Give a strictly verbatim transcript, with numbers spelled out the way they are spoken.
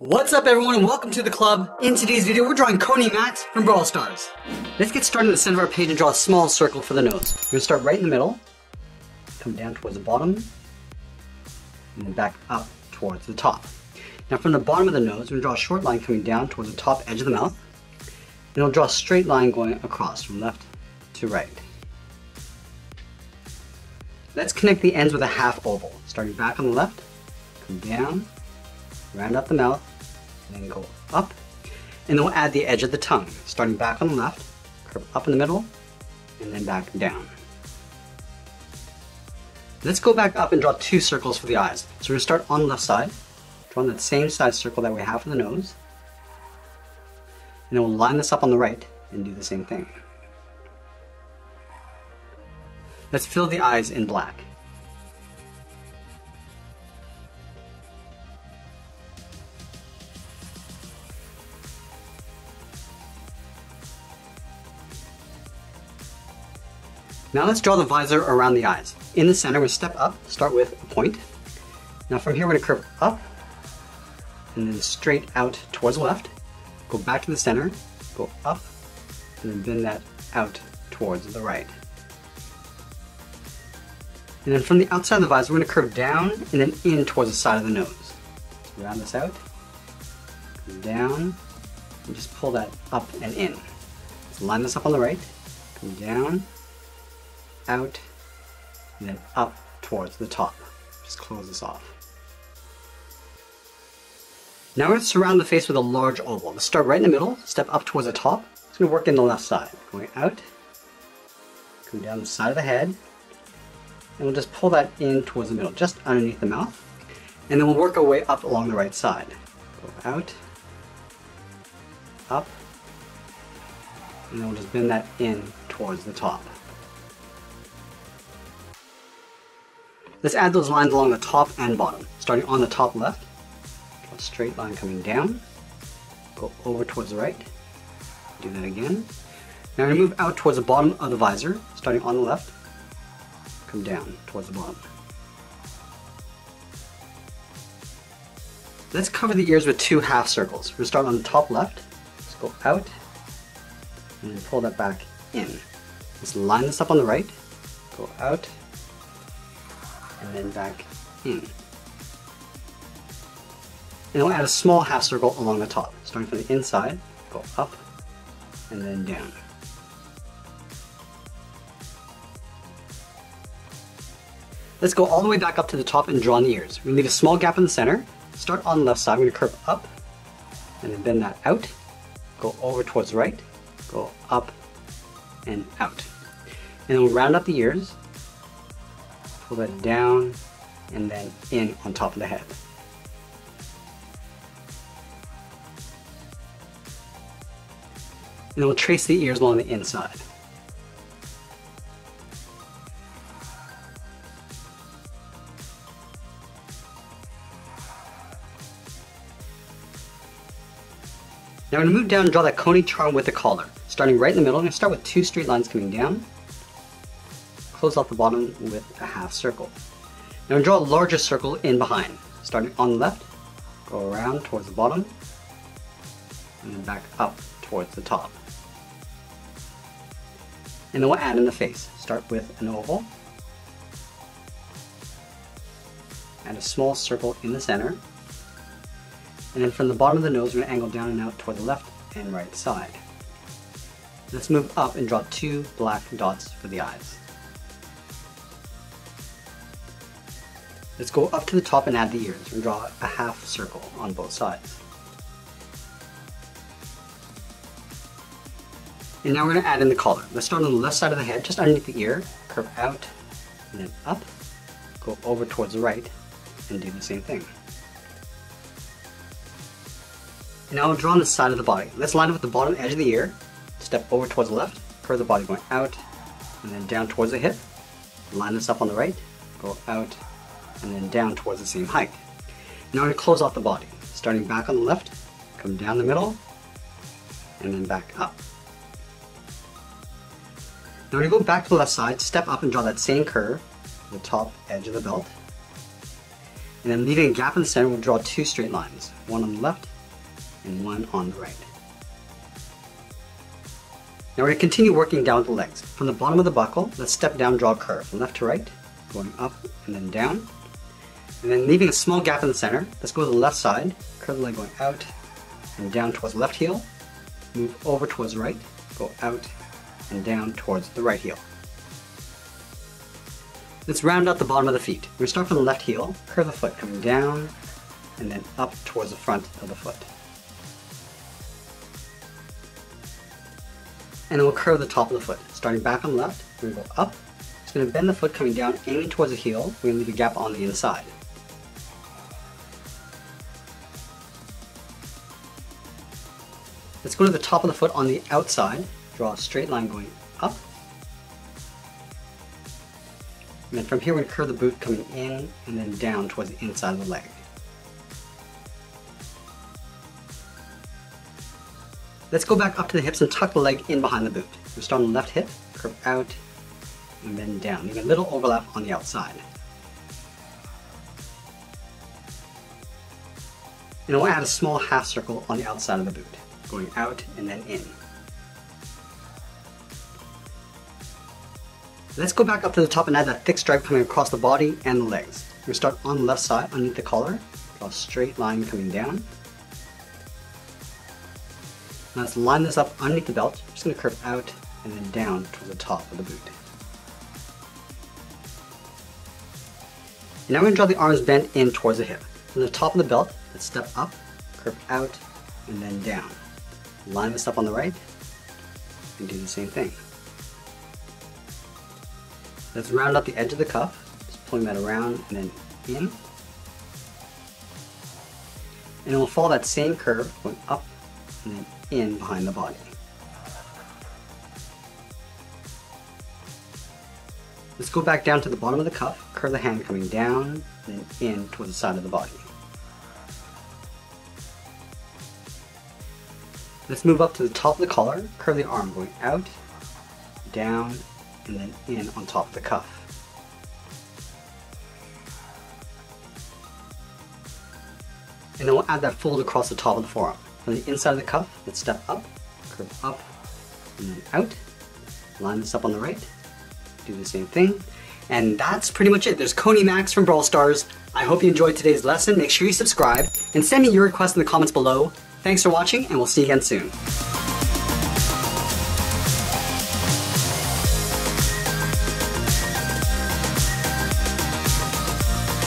What's up everyone and welcome to the club. In today's video we're drawing Cony Max from Brawl Stars. Let's get started in the center of our page and draw a small circle for the nose. We're going to start right in the middle, come down towards the bottom, and then back up towards the top. Now from the bottom of the nose we're going to draw a short line coming down towards the top edge of the mouth, and we'll draw a straight line going across from left to right. Let's connect the ends with a half oval, starting back on the left, come down, round out the mouth, and then go up, and then we'll add the edge of the tongue, starting back on the left, curve up in the middle, and then back down. Let's go back up and draw two circles for the eyes. So we're going to start on the left side, draw on that same size circle that we have for the nose, and then we'll line this up on the right and do the same thing. Let's fill the eyes in black. Now let's draw the visor around the eyes. In the center, we're going to step up, start with a point. Now from here, we're going to curve up and then straight out towards the left. Go back to the center, go up, and then bend that out towards the right. And then from the outside of the visor, we're going to curve down and then in towards the side of the nose. So round this out, come down, and just pull that up and in. So line this up on the right, come down, out, and then up towards the top. Just close this off. Now we're going to surround the face with a large oval. Let's start right in the middle, step up towards the top. It's going to work in the left side. Going out, come down the side of the head, and we'll just pull that in towards the middle, just underneath the mouth. And then we'll work our way up along the right side. Go out, up, and then we'll just bend that in towards the top. Let's add those lines along the top and bottom. Starting on the top left, draw a straight line coming down, go over towards the right, do that again. Now we're going to move out towards the bottom of the visor, starting on the left, come down towards the bottom. Let's cover the ears with two half circles. We're going to start on the top left, let's go out, and then pull that back in. Let's line this up on the right, go out, and then back in. And we'll add a small half circle along the top. Starting from the inside, go up, and then down. Let's go all the way back up to the top and draw in the ears. We're going to leave a small gap in the center. Start on the left side, we're going to curve up, and then bend that out. Go over towards the right, go up, and out. And then we'll round up the ears. Pull that down and then in on top of the head. And then we'll trace the ears along the inside. Now we're going to move down and draw that Cony charm with the collar. Starting right in the middle, I'm going to start with two straight lines coming down. Close off the bottom with a half circle. Now draw a larger circle in behind. Starting on the left, go around towards the bottom, and then back up towards the top. And then we'll add in the face. Start with an oval, add a small circle in the center, and then from the bottom of the nose we're going to angle down and out toward the left and right side. Let's move up and draw two black dots for the eyes. Let's go up to the top and add the ears and draw a half circle on both sides. And now we're going to add in the collar. Let's start on the left side of the head, just underneath the ear, curve out and then up, go over towards the right and do the same thing. And now we'll draw on the side of the body. Let's line up with the bottom edge of the ear, step over towards the left, curve the body going out and then down towards the hip, line this up on the right, go out, and then down towards the same height. Now we're going to close off the body. Starting back on the left, come down the middle, and then back up. Now we're going to go back to the left side, step up and draw that same curve, the top edge of the belt. and then leaving a gap in the center, we'll draw two straight lines, one on the left and one on the right. Now we're going to continue working down the legs. From the bottom of the buckle, let's step down, draw a curve from left to right, going up and then down. And then leaving a small gap in the center, let's go to the left side, curve the leg going out and down towards the left heel, move over towards the right, go out and down towards the right heel. Let's round out the bottom of the feet. We're going to start from the left heel, curve the foot coming down and then up towards the front of the foot. And then we'll curve the top of the foot. Starting back on the left, we're going to go up. It's going to bend the foot coming down, aiming towards the heel. We're going to leave a gap on the inside. Let's go to the top of the foot on the outside. Draw a straight line going up. And then from here, we're going to curve the boot coming in and then down towards the inside of the leg. Let's go back up to the hips and tuck the leg in behind the boot. We'll start on the left hip, curve out, and then down, leaving a little overlap on the outside. And we'll add a small half circle on the outside of the boot, going out and then in. Let's go back up to the top and add that thick stripe coming across the body and the legs. We'll start on the left side, underneath the collar, draw a straight line coming down. Now let's line this up underneath the belt. I'm just going to curve out and then down towards the top of the boot. And now we're going to draw the arms bent in towards the hip. From the top of the belt, let's step up, curve out, and then down. Line this up on the right, and do the same thing. Let's round out the edge of the cuff, just pulling that around and then in. And we'll follow that same curve, going up and then in behind the body. Let's go back down to the bottom of the cuff, curve the hand coming down, and then in towards the side of the body. Let's move up to the top of the collar, curve the arm going out, down, and then in on top of the cuff. And then we'll add that fold across the top of the forearm. From the inside of the cuff, let's step up, curve up, and then out. Line this up on the right, do the same thing. And that's pretty much it. There's Cony Max from Brawl Stars. I hope you enjoyed today's lesson. Make sure you subscribe and send me your requests in the comments below. Thanks for watching, and we'll see you again soon.